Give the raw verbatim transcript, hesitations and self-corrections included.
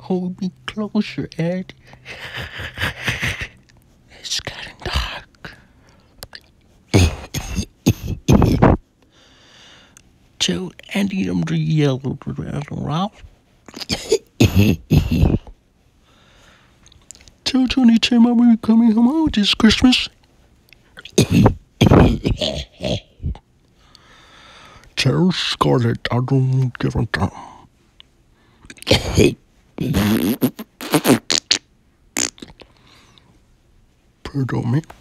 Hold me closer, Ed. It's getting dark. So, Andy, I'm the yellow Ralph. So, Tony, Tim, are we coming home out this Christmas? Tell Scarlett I don't give a damn. Pardon me.